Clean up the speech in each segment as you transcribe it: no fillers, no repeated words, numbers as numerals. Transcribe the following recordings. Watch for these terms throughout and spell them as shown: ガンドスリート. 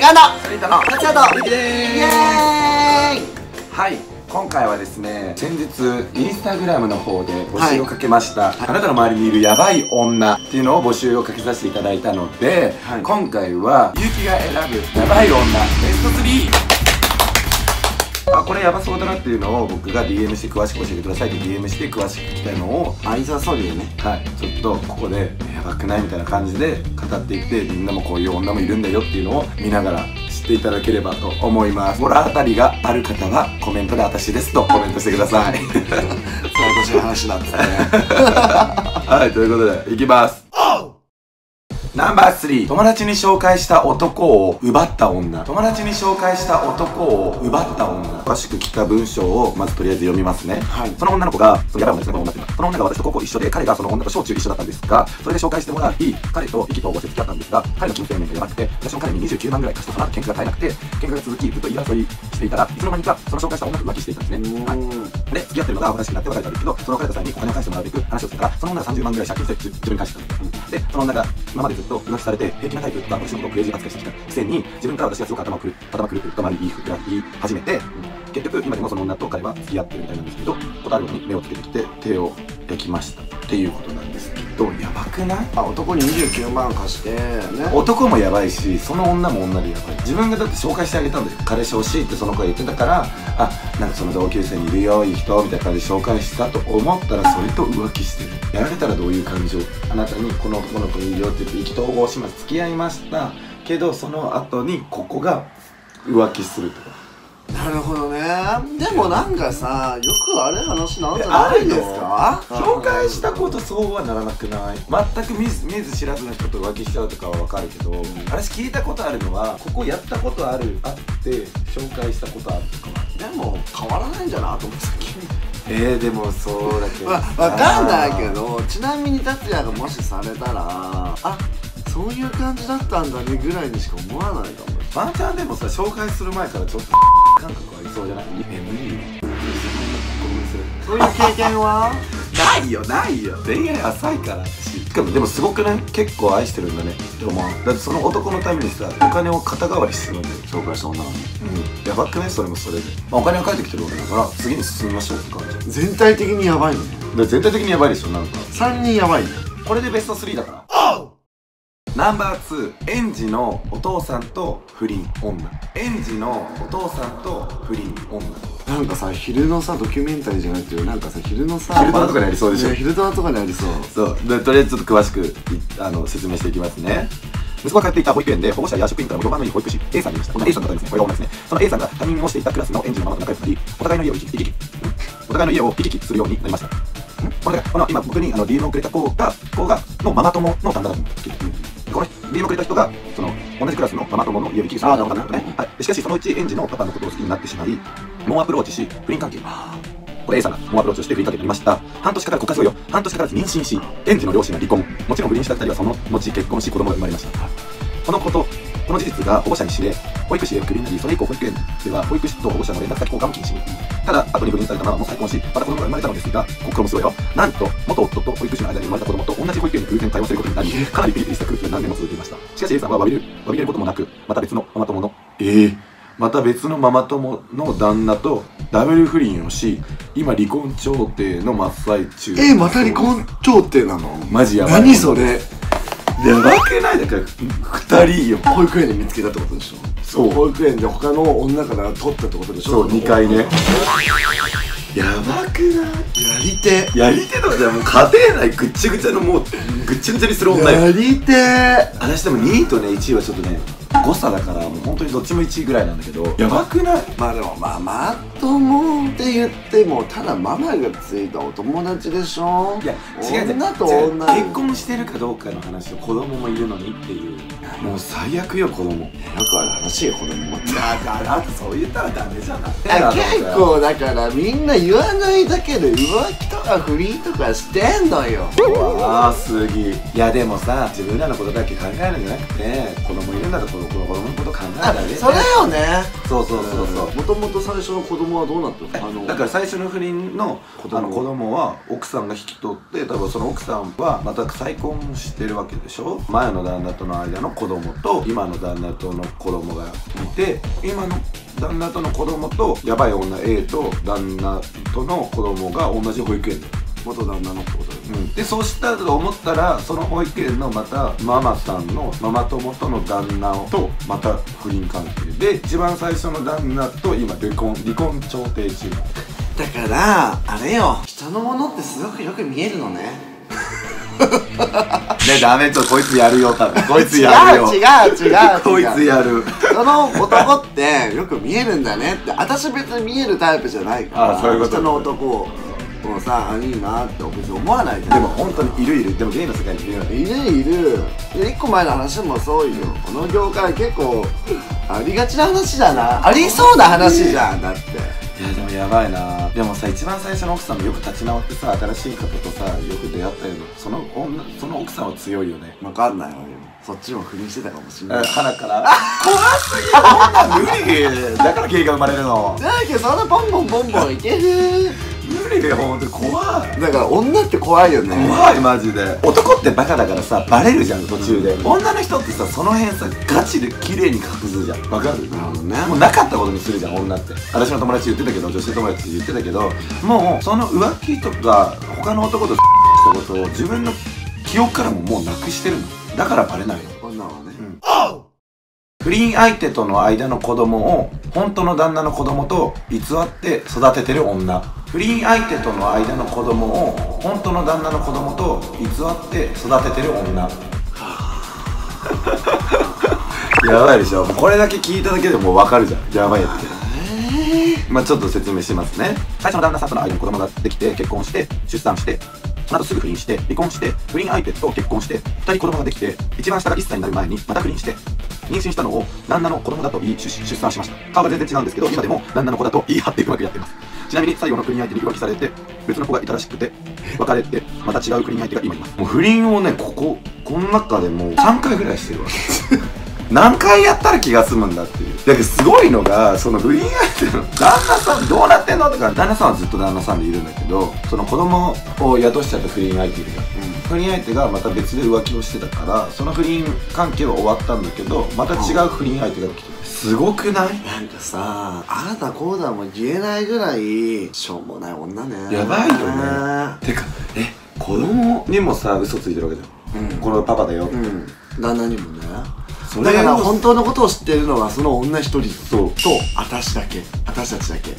ガンドスリートの達也とゆきです。イエーイ。はい、今回はですね、先日インスタグラムの方で募集をかけました、あなたの周りにいるヤバい女っていうのを募集をかけさせていただいたので、今回はゆきが選ぶヤバい女ベスト3。あ、これヤバそうだなっていうのを僕が DM して詳しく教えてくださいって DM して詳しく聞きたいのをアイザーソリューね、はい、ちょっとここでヤバくないみたいな感じで語っていって、みんなもこういう女もいるんだよっていうのを見ながら知っていただければと思います。これあたりがある方はコメントで私ですとコメントしてください。それ私の話なんですね。はい、ということでいきます。ナンバー3、友達に紹介した男を奪った女。友達に紹介した男を奪った女。詳しく来た文章をまずとりあえず読みますね。はい。その女の子が、そのやばい女ですね、その女が私と高校一緒で、彼がその女と小中一緒だったんですが、それで紹介してもらい、彼と意気投合して付き合ったんですが、彼の金銭面がやばくて、私も彼に29万ぐらい貸したから喧嘩が絶えなくて、喧嘩が続き、ずっと言い争いしていたら、いつの間にかその紹介した女と浮気していたんですね。はい。で、付き合ってるのが私になって別れたんですけど、その別れた際にお金を返してもらうべく話をしてたら、その女が30万ぐらい借金して自分に返してたんです。で、その女が今までずっと浮気されて、平気なタイプが私のことをクレイジー扱いしてきたくせに、自分から私がすごく頭くるとまで言い始めて、結局今でもその女と彼は付き合ってるみたいなんですけど、ことあるように目をつけてきて手をできましたっていうことなんですけど、やばくない？あ、男に29万貸して、ね、男もやばいし、その女も女でやばい。自分がだって紹介してあげたんですよ。彼氏欲しいってその子が言ってたから、あ、なんかその同級生にいるよ、いい人みたいな感じで紹介したと思ったら、それと浮気してる。やられたらどういう感情？あなたにこの男の子いるよって言って意気投合します、付き合いましたけど、その後にここが浮気するとか。なるほどね。でもなんかさ、よくあれ話なんじゃないですか。紹介したことそうはならなくない？全く見ず知らずの人と浮気しちゃうとかは分かるけど、私聞いたことあるのは、ここやったことあって紹介したことあるとかは。でも変わらないんじゃないと思ってさっき。でもそうだけど、分かんないけど、ちなみに達也がもしされたら、あ、そういう感じだったんだねぐらいにしか思わないかも。ワンチャンでもさ、紹介する前からちょっと感覚ありそうじゃない？無理よ。そういう経験は？ないよ、ないよ。恋愛浅いから。しかもでもすごくない？結構愛してるんだね。でもまあ、だってその男のためにさ、お金を肩代わりするんだよ、紹介した女の子。うん。やばくね？それもそれで。まあお金を返ってきてるわけだから、次に進みましょうって感じ。全体的にやばいのね。全体的にやばいでしょ、なんか。3人やばいね。これでベスト3だから。ナンバー2、園児のお父さんと不倫女。園児のお父さんと不倫女。なんかさ、昼のさ、ドキュメンタリーじゃないけど、なんかさ、昼のさ、昼ドラとかにありそうでしょ。昼ドラとかにありそう。そう。で、とりあえずちょっと詳しく説明していきますね。息子が通っていた保育園で、保護者や職員から評判のいい保育士 A さんにいました。この A さんだったんですね。これが女ですね。その A さんが担任をしていたクラスの園児のママと仲良くなり、お互いの家を行き来するようになりました。この今僕にDM をくれた子がママ友の旦那だったんですけど、この DM をくれた人がその同じクラスのママ友の家を行き来するようになったんですね。しかしそのうち園児のパパのことを好きになってしまい、猛アプローチし不倫関係。これ A さんが猛アプローチをして不倫関係になりました。半年かかる告白を半年かからず妊娠し、園児の両親は離婚。もちろん不倫した2人はその後結婚し、子供が生まれました。この事実が保護者に知れ、保育士へクビになり、それ以降保育園では保育士と保護者の連絡先交換を禁止に。ただ、後に不倫されたママも再婚し、また子供が生まれたのですが、ここもすごいよ。なんと、元夫と保育士の間に生まれた子供と同じ保育園で偶然会話することになり、かなりピリピリした空気が何年も続いていました。しかし A さんは詫びれることもなく、また別のママ友の、また別のママ友の旦那とダブル不倫をし、今離婚調停の真っ最中。また離婚調停なの？マジやばい。何それ。やばくない？だから2人よ。保育園で見つけたってことでしょ。そう、保育園で他の女から取ったってことでしょ。そう、2回ね。やばくない？やり手とかじゃ、もう家庭内ぐっちゃぐちゃの、もうぐっちゃぐちゃにする女よ、やり手。私でも2位とね1位はちょっとね誤差だから、もう本当にどっちも1位ぐらいなんだけど、やばくない？まあでもママ友って言っても、ただママがついたお友達でしょ。いや違う、女と女、結婚してるかどうかの話と、子供もいるのにっていう、もう最悪よ。子供よくある話よ、子供も。だからってそう言ったらダメじゃない？結構だからみんな言わないだけで浮気とか不倫とかしてんのよ。ああ、すぎ。いやでもさ、自分らのことだけ考えるんじゃなくて、子供いるんだと子供のこと考えたらね。それよね。そうそうそうそう。もともと最初の子供供はどうなってるんですか？だから最初の不倫の子供は奥さんが引き取って、多分その奥さんはまた再婚してるわけでしょ。前の旦那との間の子供と今の旦那との子供がいて、今の旦那との子供とヤバい女 A と旦那との子供が同じ保育園で元旦那の子だよね、うん、でそうしたと思ったら、その保育園のまたママさんのママ友との旦那とまた不倫関係で、一番最初の旦那と今離婚調停中だから、あれよ、人のものってすごくよく見えるのねね、ダメとこいつやるよ、多分こいつやるよ違うこいつやるその男ってよく見えるんだねって。私別に見えるタイプじゃないから、あ、そういうこと、人の男をもうさ、いいなって別に思わないじゃん。でも本当にいる、でも芸の世界にいるよね。いる1個前の話もそうよ、この業界結構ありがちな話だな、ありそうな話じゃん。だっていや、でもやばいな。でもさ、一番最初の奥さんもよく立ち直ってさ、新しい方とさよく出会ったけど、その奥さんは強いよね。分かんないわよ、そっちも不倫してたかもしれない。花から怖すぎる、こんな無理だから芸が生まれるのだけど、そんなポンポンポンポンいける無理で、ほんと怖い。だから女って怖いよね。怖い、マジで。男ってバカだからさ、バレるじゃん途中で、うん、女の人ってさ、その辺さガチで綺麗に隠すじゃん。わかる？なるほどね。もうなかったことにするじゃん女って。私の友達言ってたけど、女性友達言ってたけど、もうその浮気とか他の男としたことを自分の記憶からももうなくしてるのだから、バレないよ女はね、うん、不倫相手との間の子供を本当の旦那の子供と偽って育ててる女。不倫相手との間の子供を本当の旦那の子供と偽って育ててる女やばいでしょ、これだけ聞いただけでもう分かるじゃん、やばいやつ。まあちょっと説明しますね。最初の旦那さんとの間に子供ができて、結婚して出産して、その後すぐ不倫して離婚して、不倫相手と結婚して2人子供ができて、一番下が1歳になる前にまた不倫して、妊娠したのを旦那の子供だと言い出産しました。顔が全然違うんですけど、今でも旦那の子だと言い張ってうまくやってます。ちなみに最後の不倫相手に浮気されて、別の子がいたらしくて別れて、また違う不倫相手が今います。もう不倫をね、この中でもう3回ぐらいしてるわ何回やったら気が済むんだっていう。だけどすごいのが、その不倫相手の旦那さんどうなってんのとか、旦那さんはずっと旦那さんでいるんだけど、その子供を宿しちゃった不倫相手が、不倫相手がまた別で浮気をしてたから、その不倫関係は終わったんだけど、また違う不倫相手が来てる。すごくない？なんかさ、あなたこうだも言えないぐらいしょうもない女ね。やばいよね。てか、子供にもさ嘘ついてるわけだよ、このパパだよ、旦那にもね。だから本当のことを知ってるのはその女一人と私たちだけ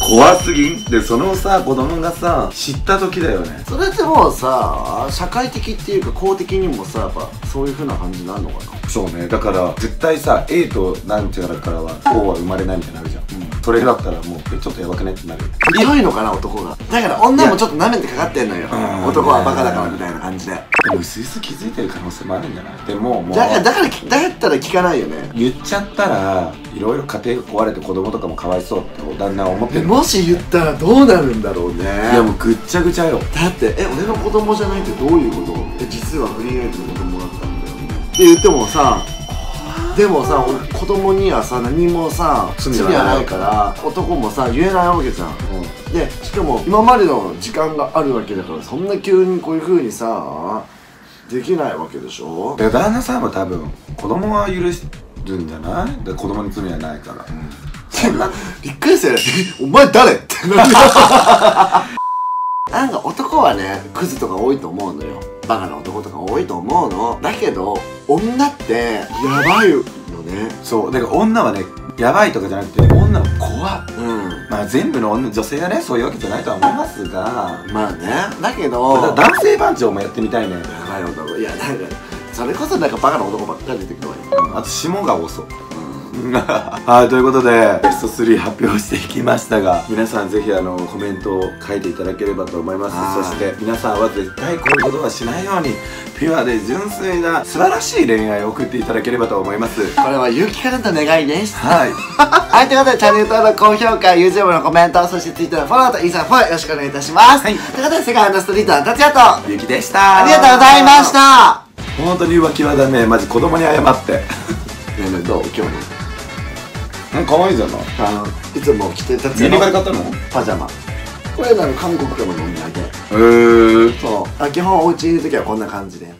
怖すぎんで、そのさ子供がさ知った時だよね。それってもうさ、社会的っていうか公的にもさ、やっぱそういう風な感じになるのかな。そうね、だから絶対さ A となんちゃらからは O は生まれないみたいになるじゃん、それだったらもうちょっとやばくねってなる。強いのかな男が。だから女もちょっと舐めてかかってんのよ、男はバカだからみたいな感じで。でもうすうす気づいてる可能性もあるんじゃない？でももうだったら聞かないよね。言っちゃったらいろいろ家庭が壊れて子供とかもかわいそうって旦那は思ってる。もし言ったらどうなるんだろうね。いやもうぐっちゃぐちゃよ。だって俺の子供じゃないってどういうこと？実は不倫相手の子供だったんだよねって言ってもさ、でもさ、子供にはさ、何もさ、罪はないから、男もさ、言えないわけじゃん。で、しかも、今までの時間があるわけだから、そんな急にこういう風にさ、できないわけでしょ。だから旦那さんも多分、子供は許すんじゃない？だから子供に罪はないから。びっくりしたよね。お前誰？ってなんか男はね、クズとか多いと思うのよ。バカな男とか多いと思うの。だけど、女って、やばいよね。そう、だから女はね、やばいとかじゃなくて、女は怖い。まあ全部の女性がね、そういうわけじゃないとは思いますが。まあね、だけど、男性番長もやってみたいね。やばい男。いや、なんか、それこそなんかバカな男ばっかり出てくるわよ。あと、霜が多そう。はい、ということでベスト3発表していきましたが、皆さんぜひコメントを書いていただければと思います。そして皆さんは絶対こういうことはしないように、ピュアで純粋な素晴らしい恋愛を送っていただければと思います。これは勇気からの願いです。はいはい、ということでチャンネル登録、高評価、YouTube のコメント、そして Twitter のフォローとインスタフォローよろしくお願いいたします。ということでセカンドストリートの達也とゆきでした。ありがとうございました。本当に浮気はダメ、マジ子供に謝って。どう今日も可愛いじゃない。いつも着てたメルカリ買ったのパジャマ。これ韓国でも飲んであげる。そう、基本お家にいる時はこんな感じで。